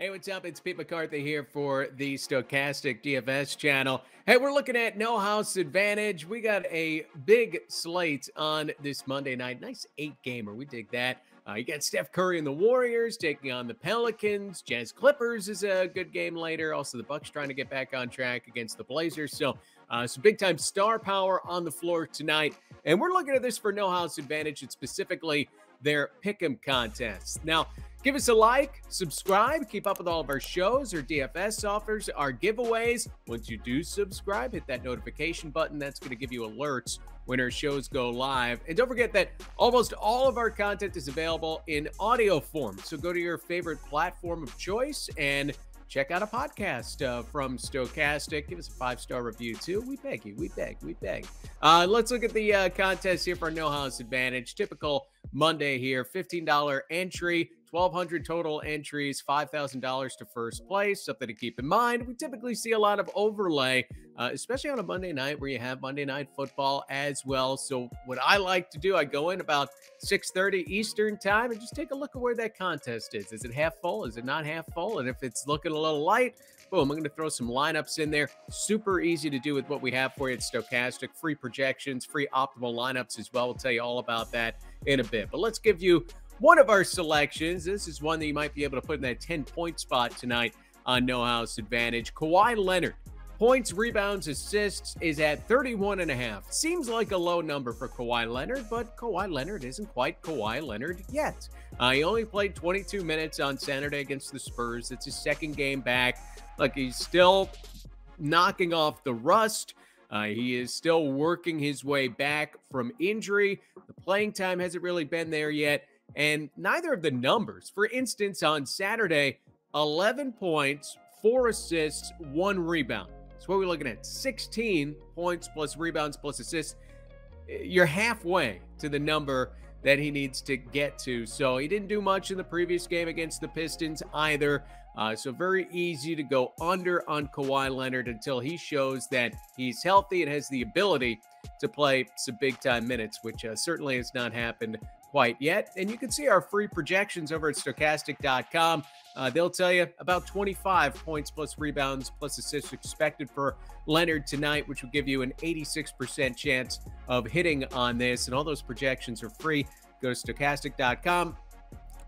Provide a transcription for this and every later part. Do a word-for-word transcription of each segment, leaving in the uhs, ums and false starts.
Hey, what's up? It's Pete McCarthy here for the Stokastic D F S channel. Hey, we're looking at No House Advantage. We got a big slate on this Monday night. Nice eight-gamer. We dig that. Uh, you got Steph Curry and the Warriors taking on the Pelicans. Jazz Clippers is a good game later. Also, the Bucks trying to get back on track against the Blazers. So, uh, some big-time star power on the floor tonight. And we're looking at this for No House Advantage and specifically their pick'em contests. Now, give us a like, subscribe, keep up with all of our shows, our D F S offers, our giveaways. Once you do subscribe, hit that notification button. That's going to give you alerts when our shows go live. And don't forget that almost all of our content is available in audio form. So go to your favorite platform of choice and check out a podcast uh, from Stokastic. Give us a five-star review, too. We beg you. We beg. We beg. Uh, let's look at the uh, contest here for No House Advantage. Typical Monday here, fifteen dollar entry, twelve hundred total entries, five thousand dollars to first place. Something to keep in mind. We typically see a lot of overlay, uh, especially on a Monday night where you have Monday Night Football as well. So what I like to do, I go in about six thirty Eastern time and just take a look at where that contest is. Is it half full? Is it not half full? And if it's looking a little light, boom, I'm going to throw some lineups in there. Super easy to do with what we have for you at Stokastic. Free projections, free optimal lineups as well. We'll tell you all about that in a bit. But let's give you one of our selections. This is one that you might be able to put in that ten-point spot tonight on No House Advantage. Kawhi Leonard, points, rebounds, assists, is at thirty-one and a half. Seems like a low number for Kawhi Leonard, but Kawhi Leonard isn't quite Kawhi Leonard yet. Uh, he only played twenty-two minutes on Saturday against the Spurs. It's his second game back. Look, he's still knocking off the rust. Uh, he is still working his way back from injury. The playing time hasn't really been there yet. And neither of the numbers, for instance, on Saturday, eleven points, four assists, one rebound. So what are we looking at? sixteen points plus rebounds plus assists. You're halfway to the number that he needs to get to. So he didn't do much in the previous game against the Pistons either. Uh, so very easy to go under on Kawhi Leonard until he shows that he's healthy and has the ability to play some big-time minutes, which uh, certainly has not happened quite yet. And you can see our free projections over at Stokastic dot com. Uh, they'll tell you about twenty-five points plus rebounds plus assists expected for Leonard tonight, which will give you an eighty-six percent chance of hitting on this. And all those projections are free. Go to Stokastic dot com,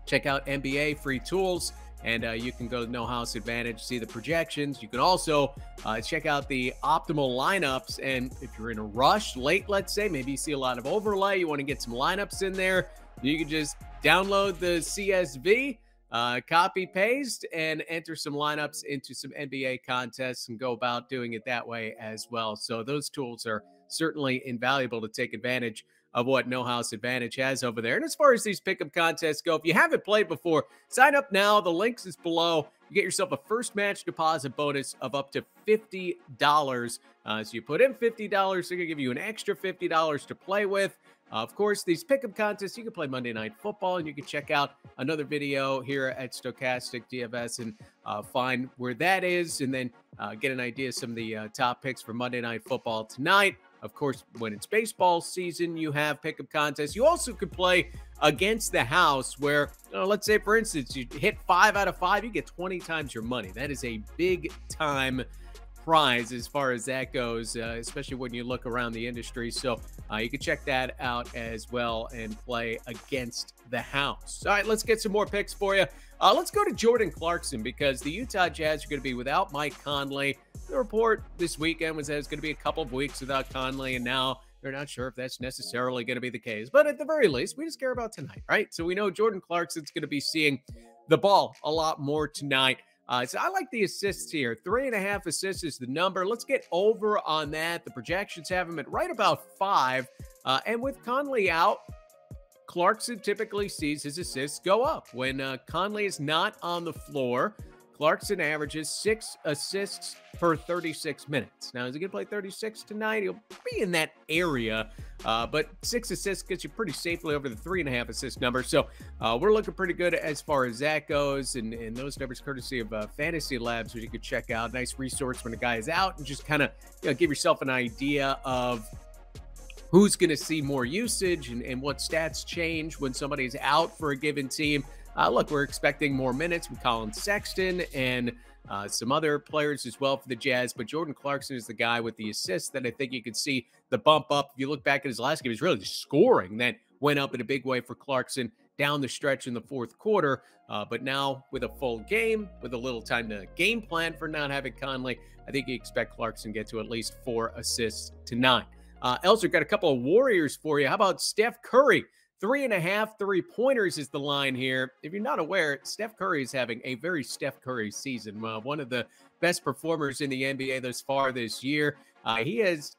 check out N B A free tools, and uh, you can go to No House Advantage, see the projections. You can also uh, check out the optimal lineups. And if you're in a rush late, let's say, maybe you see a lot of overlay, you want to get some lineups in there, you can just download the C S V, uh, copy, paste, and enter some lineups into some N B A contests and go about doing it that way as well. So those tools are certainly invaluable to take advantage of what No House Advantage has over there. And as far as these pickup contests go, if you haven't played before, sign up now. The links is below. You get yourself a first match deposit bonus of up to fifty dollars. Uh, so you put in fifty dollars, they're going to give you an extra fifty dollars to play with. Uh, of course, these pickup contests, you can play Monday Night Football, and you can check out another video here at Stokastic D F S and uh, find where that is, and then uh, get an idea of some of the uh, top picks for Monday Night Football tonight. Of course, when it's baseball season, you have pickup contests. You also could play against the house where, you know, let's say, for instance, you hit five out of five, you get twenty times your money. That is a big-time prize as far as that goes, uh, especially when you look around the industry. So uh, you can check that out as well and play against the house. All right, let's get some more picks for you. Uh, let's go to Jordan Clarkson because the Utah Jazz are going to be without Mike Conley. The report this weekend was that it's going to be a couple of weeks without Conley, and now they're not sure if that's necessarily going to be the case. But at the very least, we just care about tonight, right? So we know Jordan Clarkson's going to be seeing the ball a lot more tonight. Uh, so I like the assists here. Three and a half assists is the number. Let's get over on that. The projections have him at right about five. Uh, and with Conley out, Clarkson typically sees his assists go up. When uh, Conley is not on the floor, Clarkson averages six assists per thirty-six minutes. Now, is he going to play thirty-six tonight? He'll be in that area, uh, but six assists gets you pretty safely over the three and a half assist number. So uh, we're looking pretty good as far as that goes, and, and those numbers courtesy of uh, Fantasy Labs, which you could check out. Nice resource when a guy is out and just kind of, you know, give yourself an idea of who's going to see more usage and, and what stats change when somebody's out for a given team. Uh, look, we're expecting more minutes with Colin Sexton and uh, some other players as well for the Jazz, but Jordan Clarkson is the guy with the assists that I think you could see the bump up. If you look back at his last game, he's really just scoring that went up in a big way for Clarkson down the stretch in the fourth quarter. Uh, but now with a full game, with a little time to game plan for not having Conley, I think you expect Clarkson to get to at least four assists to nine. Uh, Elser, got a couple of Warriors for you. How about Steph Curry? Three and a half three-pointers is the line here. If you're not aware, Steph Curry is having a very Steph Curry season. Uh, one of the best performers in the N B A thus far this year. Uh, he has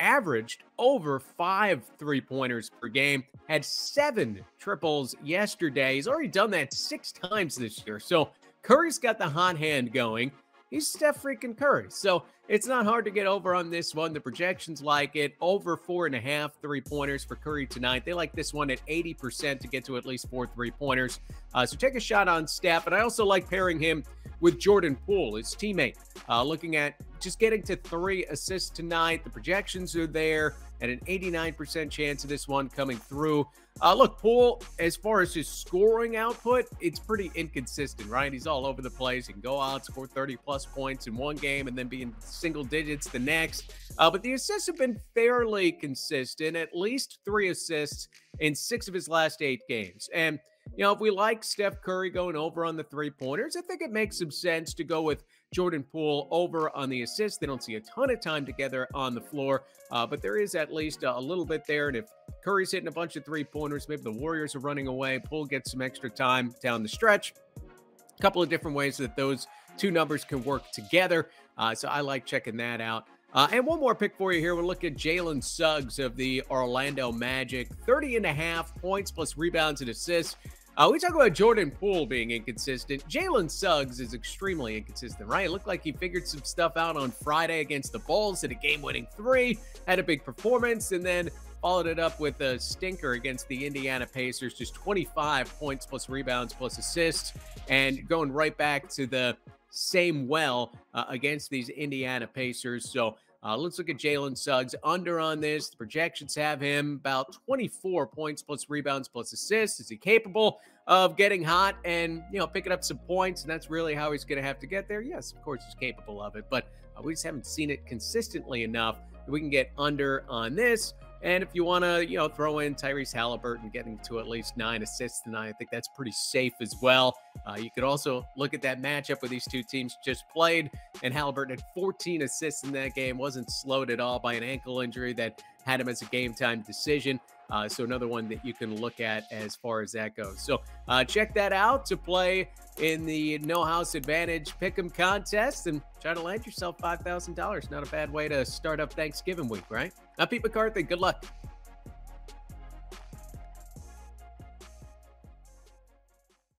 averaged over five three-pointers per game, had seven triples yesterday. He's already done that six times this year. So Curry's got the hot hand going. He's Steph freaking Curry. So it's not hard to get over on this one. The projections like it. Over four and a half three-pointers for Curry tonight. They like this one at eighty percent to get to at least four three-pointers. Uh, so take a shot on Steph. And I also like pairing him with Jordan Poole, his teammate. Uh, looking at just getting to three assists tonight. The projections are there at an eighty-nine percent chance of this one coming through. Uh, look, Poole, as far as his scoring output, it's pretty inconsistent, right? He's all over the place. He can go out, score thirty-plus points in one game, and then be in single digits the next. Uh, but the assists have been fairly consistent, at least three assists in six of his last eight games. And, you know, if we like Steph Curry going over on the three-pointers, I think it makes some sense to go with Jordan Poole over on the assist. They don't see a ton of time together on the floor, uh, but there is at least a, a little bit there. And if Curry's hitting a bunch of three-pointers, maybe the Warriors are running away, Poole gets some extra time down the stretch. A couple of different ways that those two numbers can work together. Uh, so I like checking that out. Uh, and one more pick for you here. We'll look at Jalen Suggs of the Orlando Magic. thirty and a half points plus rebounds and assists. Uh, we talk about Jordan Poole being inconsistent. Jalen Suggs is extremely inconsistent, right? It looked like he figured some stuff out on Friday against the Bulls, hit a game-winning three, had a big performance, and then followed it up with a stinker against the Indiana Pacers, just twenty-five points plus rebounds plus assists, and going right back to the same well uh, against these Indiana Pacers. So uh, let's look at Jalen Suggs under on this. The projections have him about twenty-four points plus rebounds plus assists. Is he capable of getting hot and, you know, picking up some points? And that's really how he's going to have to get there. Yes, of course, he's capable of it, but uh, we just haven't seen it consistently enough that we can get under on this. And if you want to, you know, throw in Tyrese Halliburton getting to at least nine assists tonight, I think that's pretty safe as well. Uh, you could also look at that matchup where these two teams just played, and Halliburton had fourteen assists in that game, wasn't slowed at all by an ankle injury that had him as a game-time decision. Uh, so another one that you can look at as far as that goes. So uh, check that out to play in the No House Advantage Pick'em contest and try to land yourself five thousand dollars. Not a bad way to start up Thanksgiving week, right? I'm Pete McCarthy. Good luck.